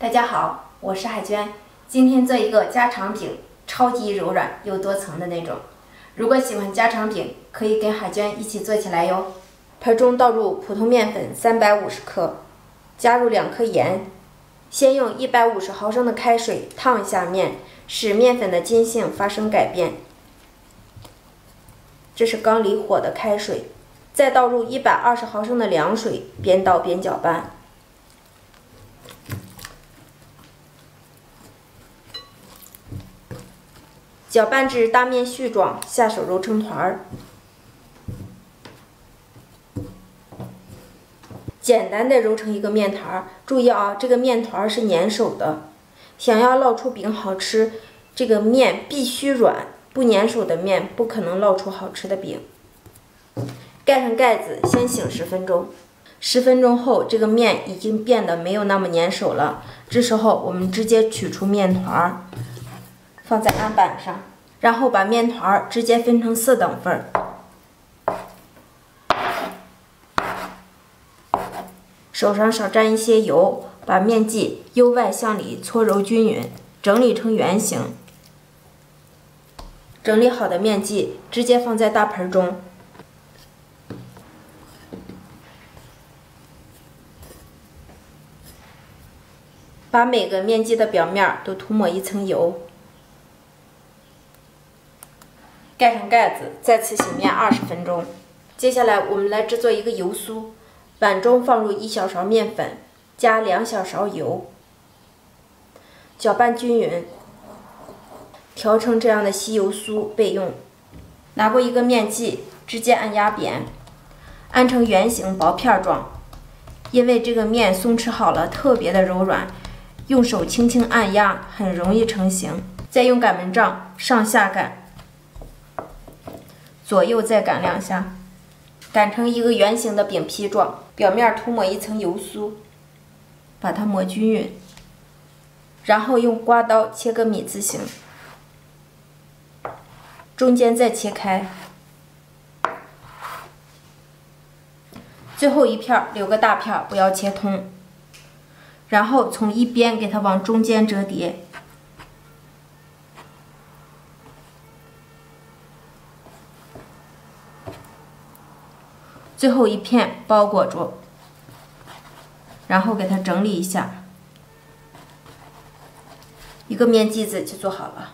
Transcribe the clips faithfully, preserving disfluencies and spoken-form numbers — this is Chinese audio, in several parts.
大家好，我是海娟，今天做一个家常饼，超级柔软又多层的那种。如果喜欢家常饼，可以跟海娟一起做起来哟。盆中倒入普通面粉三百五十克，加入两颗盐，先用一百五十毫升的开水烫一下面，使面粉的筋性发生改变。这是刚离火的开水，再倒入一百二十毫升的凉水，边倒边搅拌。 搅拌至大面絮状，下手揉成团儿。简单的揉成一个面团儿，注意啊，这个面团儿是粘手的。想要烙出饼好吃，这个面必须软，不粘手的面不可能烙出好吃的饼。盖上盖子，先醒十分钟。十分钟后，这个面已经变得没有那么粘手了。这时候，我们直接取出面团儿。 放在案板上，然后把面团儿直接分成四等份儿。手上少沾一些油，把面剂由外向里搓揉均匀，整理成圆形。整理好的面剂直接放在大盆中。把每个面剂的表面都涂抹一层油。 盖上盖子，再次醒面二十分钟。接下来我们来制作一个油酥，碗中放入一小勺面粉，加两小勺油，搅拌均匀，调成这样的吸油酥备用。拿过一个面剂，直接按压扁，按成圆形薄片状。因为这个面松弛好了，特别的柔软，用手轻轻按压，很容易成型。再用擀面杖上下擀。 左右再擀两下，擀成一个圆形的饼坯状，表面涂抹一层油酥，把它抹均匀，然后用刮刀切个米字形，中间再切开，最后一片留个大片，不要切通，然后从一边给它往中间折叠。 最后一片包裹住，然后给它整理一下，一个面剂子就做好了。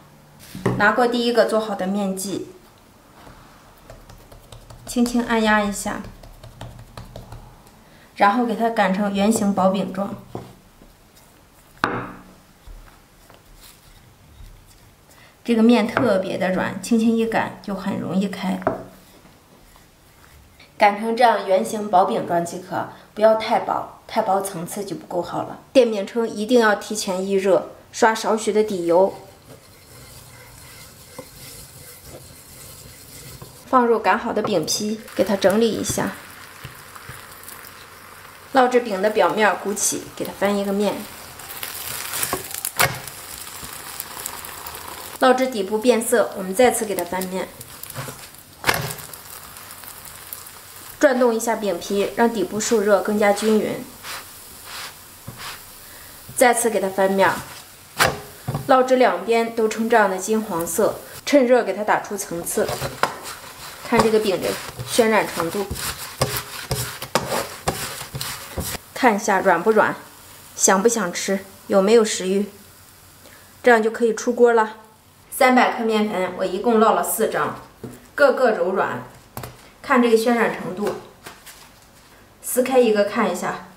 拿过第一个做好的面剂，轻轻按压一下，然后给它擀成圆形薄饼状。这个面特别的软，轻轻一擀就很容易开。 擀成这样圆形薄饼状即可，不要太薄，太薄层次就不够好了。电饼铛一定要提前预热，刷少许的底油，放入擀好的饼坯，给它整理一下，烙至饼的表面鼓起，给它翻一个面，烙至底部变色，我们再次给它翻面。 转动一下饼皮，让底部受热更加均匀。再次给它翻面，烙至两边都呈这样的金黄色，趁热给它打出层次。看这个饼的渲染程度，看一下软不软，想不想吃，有没有食欲，这样就可以出锅了。三百克面粉，我一共烙了四张，个个柔软。 看这个渲染程度，撕开一个看一下，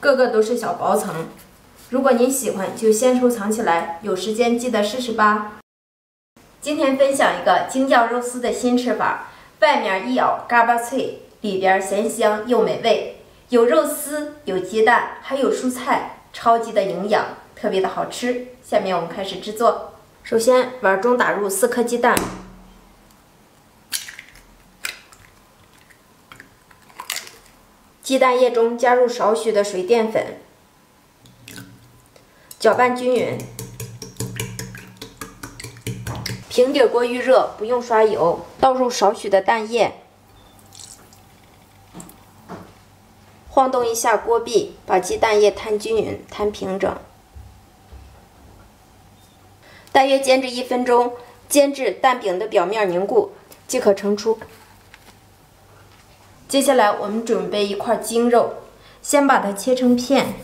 个个都是小薄层。如果您喜欢，就先收藏起来，有时间记得试试吧。今天分享一个京酱肉丝的新吃法，外面一咬嘎巴脆，里边咸香又美味，有肉丝，有鸡蛋，还有蔬菜，超级的营养，特别的好吃。下面我们开始制作。首先，碗中打入四颗鸡蛋。 鸡蛋液中加入少许的水淀粉，搅拌均匀。平底锅预热，不用刷油，倒入少许的蛋液，晃动一下锅壁，把鸡蛋液摊均匀、摊平整。大约煎至一分钟，煎至蛋饼的表面凝固，即可盛出。接下来我们准备一块精肉，先把它切成片。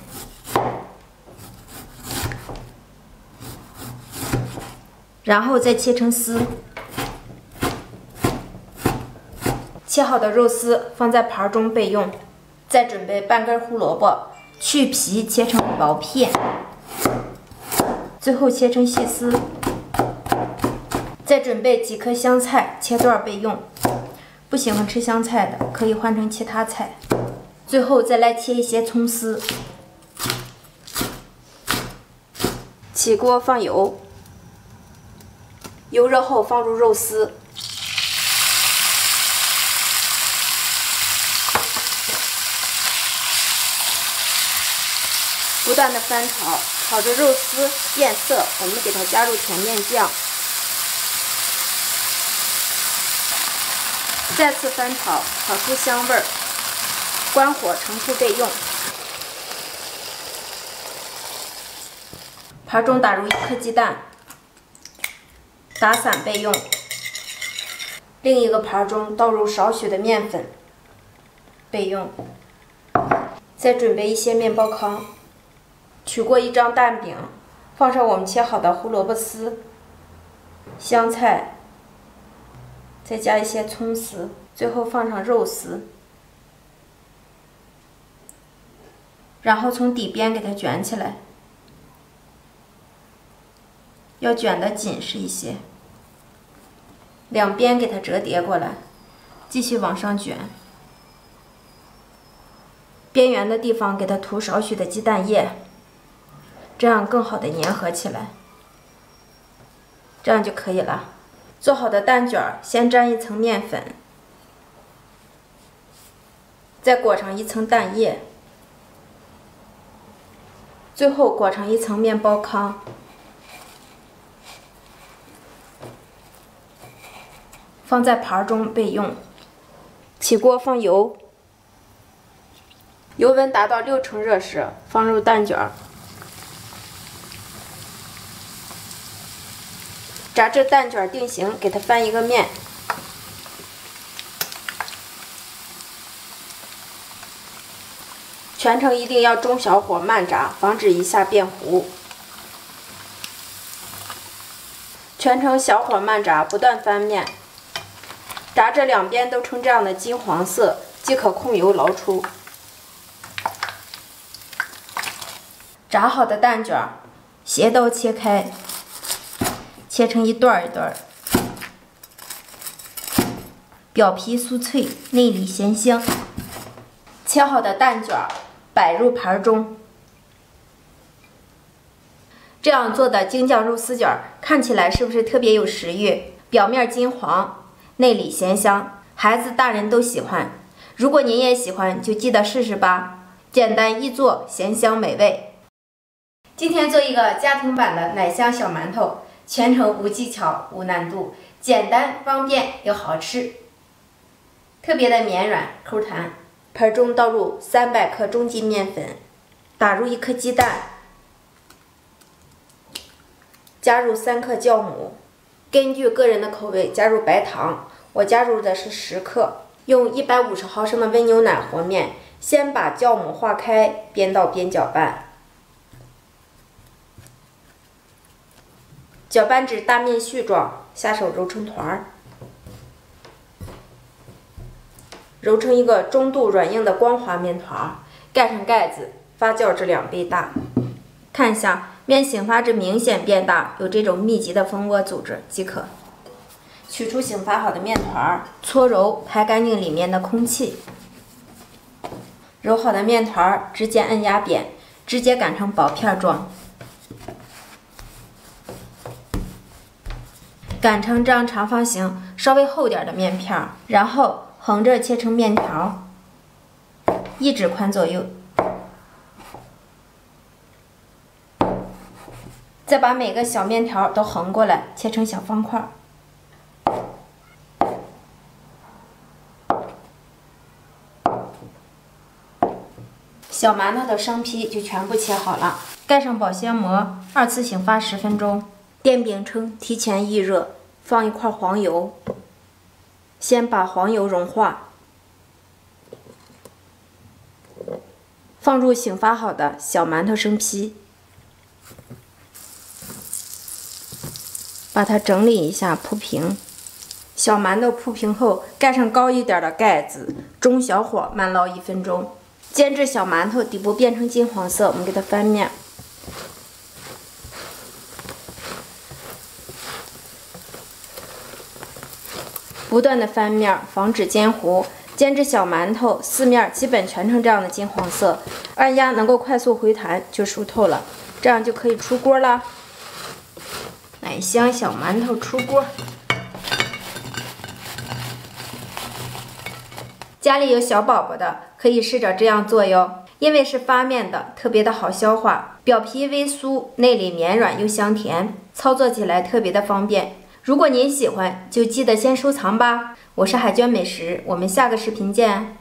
然后再切成丝，切好的肉丝放在盘中备用。再准备半根胡萝卜，去皮切成薄片，最后切成细丝。再准备几颗香菜，切段备用。不喜欢吃香菜的可以换成其他菜。最后再来切一些葱丝。起锅放油。 油热后，放入肉丝，不断的翻炒，炒着肉丝变色，我们给它加入甜面酱，再次翻炒，炒出香味儿，关火盛出备用。盘中打入一颗鸡蛋。 打散备用。另一个盘中倒入少许的面粉，备用。再准备一些面包糠，取过一张蛋饼，放上我们切好的胡萝卜丝、香菜，再加一些葱丝，最后放上肉丝，然后从底边给它卷起来，要卷得紧实一些。 两边给它折叠过来，继续往上卷。边缘的地方给它涂少许的鸡蛋液，这样更好的粘合起来。这样就可以了。做好的蛋卷先沾一层面粉，再裹上一层蛋液，最后裹上一层面包糠。 放在盘中备用。起锅放油，油温达到六成热时，放入蛋卷，炸至蛋卷定型，给它翻一个面。全程一定要中小火慢炸，防止一下变糊。 全程小火慢炸，不断翻面。 炸至两边都呈这样的金黄色，即可控油捞出。炸好的蛋卷，斜刀切开，切成一段一段，表皮酥脆，内里咸香。切好的蛋卷摆入盘中。这样做的京酱肉丝卷看起来是不是特别有食欲？表面金黄。 内里咸香，孩子大人都喜欢。如果您也喜欢，就记得试试吧。简单易做，咸香美味。今天做一个家庭版的奶香小馒头，全程无技巧、无难度，简单方便又好吃，特别的绵软 Q 弹。盆中倒入三百克中筋面粉，打入一颗鸡蛋，加入三克酵母。 根据个人的口味加入白糖，我加入的是十克。用一百五十毫升的温牛奶和面，先把酵母化开，边倒边搅拌，搅拌至大面絮状，下手揉成团儿，揉成一个中度软硬的光滑面团儿，盖上盖子，发酵至两倍大。看一下。 面醒发至明显变大，有这种密集的蜂窝组织即可。取出醒发好的面团，搓揉，排干净里面的空气。揉好的面团直接按压扁，直接擀成薄片状。擀成这样长方形，稍微厚点的面片，然后横着切成面条，一指宽左右。 再把每个小面条都横过来，切成小方块。小馒头的生坯就全部切好了，盖上保鲜膜，二次醒发十分钟。电饼铛提前预热，放一块黄油，先把黄油融化，放入醒发好的小馒头生坯，把它整理一下铺平。小馒头铺平后，盖上高一点的盖子，中小火慢烙一分钟。 煎至小馒头底部变成金黄色，我们给它翻面。不断的翻面，防止煎糊。煎至小馒头四面基本全成这样的金黄色，按压能够快速回弹就熟透了，这样就可以出锅啦。奶香小馒头出锅。 家里有小宝宝的可以试着这样做哟，因为是发面的，特别的好消化，表皮微酥，内里绵软又香甜，操作起来特别的方便。如果您喜欢，就记得先收藏吧。我是海娟美食，我们下个视频见。